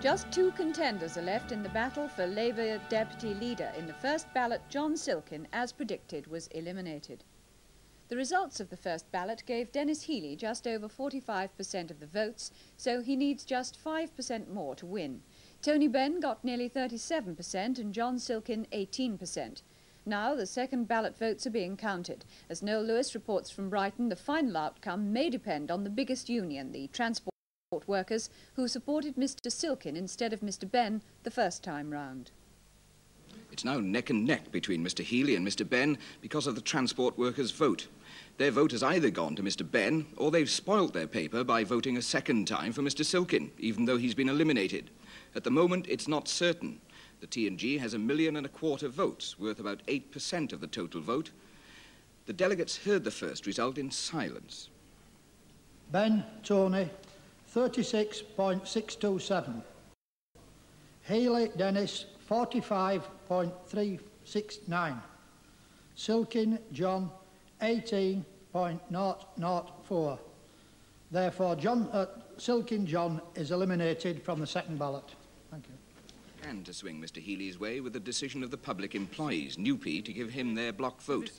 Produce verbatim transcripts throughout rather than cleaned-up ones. Just two contenders are left in the battle for Labour deputy leader. In the first ballot, John Silkin, as predicted, was eliminated. The results of the first ballot gave Denis Healey just over forty-five percent of the votes, so he needs just five percent more to win. Tony Benn got nearly thirty-seven percent and John Silkin eighteen percent. Now the second ballot votes are being counted. As Noel Lewis reports from Brighton, the final outcome may depend on the biggest union, the Transport Workers, who supported Mister Silkin instead of Mister Benn the first time round. It's now neck and neck between Mister Healey and Mister Benn because of the Transport Workers' vote. Their vote has either gone to Mister Benn or they've spoilt their paper by voting a second time for Mister Silkin, even though he's been eliminated. At the moment, it's not certain. The T N G has a million and a quarter votes, worth about eight percent of the total vote. The delegates heard the first result in silence. Benn, Tony, thirty-six point six two seven. Healey, Denis, forty-five point three six nine. Silkin, John, eighteen point zero zero four. Therefore, John, uh, Silkin John is eliminated from the second ballot. Thank you. And to swing Mister Healey's way with the decision of the public employees, NUPE, to give him their block vote.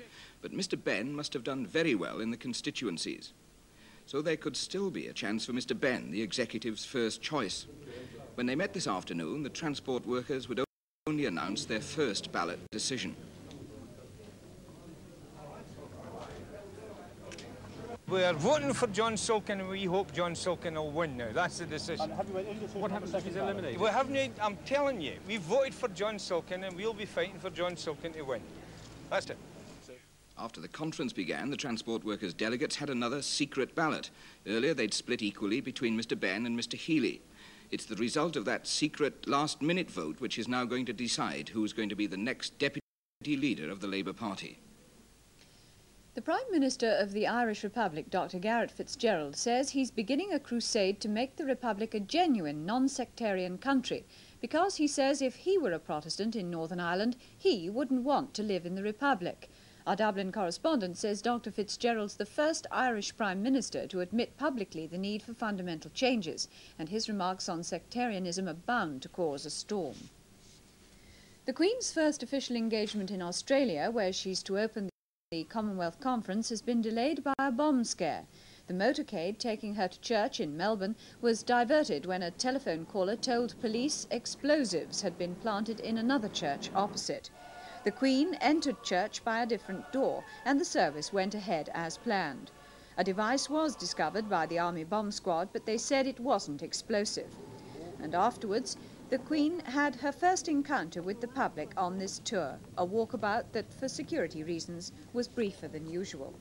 But Mister Benn must have done very well in the constituencies. So there could still be a chance for Mister Benn, the executive's first choice. When they met this afternoon, the transport workers would only announce their first ballot decision. We are voting for John Silkin and we hope John Silkin will win now. That's the decision. Have you made any decision? What happens if he's eliminated? We haven't, I'm telling you, we voted for John Silkin and we'll be fighting for John Silkin to win. That's it. After the conference began, the transport workers' delegates had another secret ballot. Earlier, they'd split equally between Mister Benn and Mister Healey. It's the result of that secret last-minute vote which is now going to decide who's going to be the next deputy leader of the Labour Party. The Prime Minister of the Irish Republic, Doctor Garrett Fitzgerald, says he's beginning a crusade to make the Republic a genuine, non-sectarian country, because he says if he were a Protestant in Northern Ireland, he wouldn't want to live in the Republic. Our Dublin correspondent says Doctor Fitzgerald's the first Irish Prime Minister to admit publicly the need for fundamental changes, and his remarks on sectarianism are bound to cause a storm. The Queen's first official engagement in Australia, where she's to open the Commonwealth Conference, has been delayed by a bomb scare. The motorcade taking her to church in Melbourne was diverted when a telephone caller told police explosives had been planted in another church opposite. The Queen entered church by a different door and the service went ahead as planned. A device was discovered by the Army bomb squad, but they said it wasn't explosive. And afterwards, the Queen had her first encounter with the public on this tour, a walkabout that, for security reasons, was briefer than usual.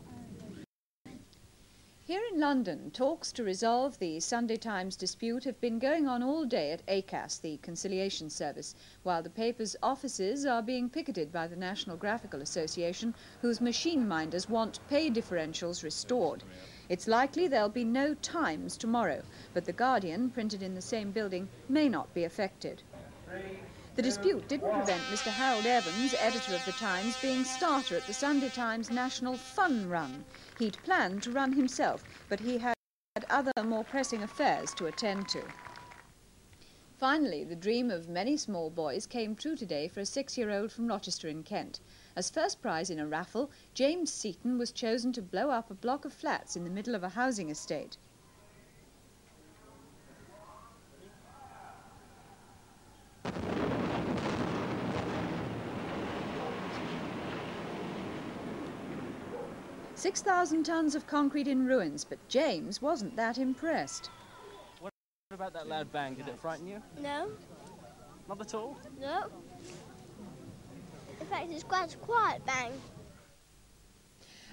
Here in London, talks to resolve the Sunday Times dispute have been going on all day at ACAS, the conciliation service, while the paper's offices are being picketed by the National Graphical Association, whose machine minders want pay differentials restored. It's likely there'll be no Times tomorrow, but The Guardian, printed in the same building, may not be affected. The dispute didn't prevent Mister Harold Evans, editor of The Times, being starter at the Sunday Times National Fun Run. He'd planned to run himself, but he had other more pressing affairs to attend to. Finally, the dream of many small boys came true today for a six-year-old from Rochester in Kent. As first prize in a raffle, James Seaton was chosen to blow up a block of flats in the middle of a housing estate. six thousand tons of concrete in ruins, but James wasn't that impressed. What about that loud bang? Did it frighten you? No. Not at all? No. In fact, it's quite a quiet bang.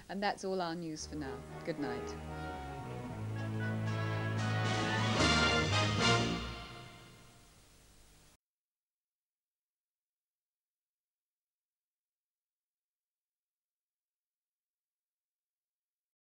And that's all our news for now. Good night.